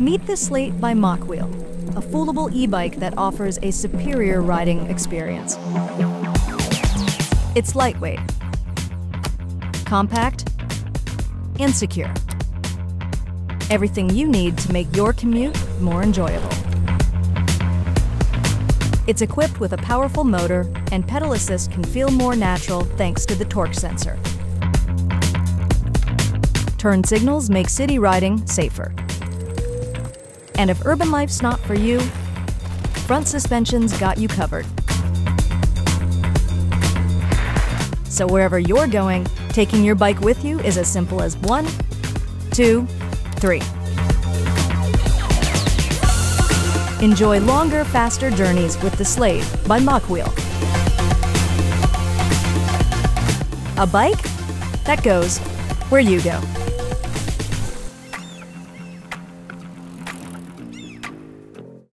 Meet the Slate by Mokwheel, a foldable e-bike that offers a superior riding experience. It's lightweight, compact, and secure. Everything you need to make your commute more enjoyable. It's equipped with a powerful motor, and pedal assist can feel more natural thanks to the torque sensor. Turn signals make city riding safer. And if urban life's not for you, front suspension's got you covered. So wherever you're going, taking your bike with you is as simple as 1, 2, 3. Enjoy longer, faster journeys with the Slate by Mokwheel. A bike that goes where you go.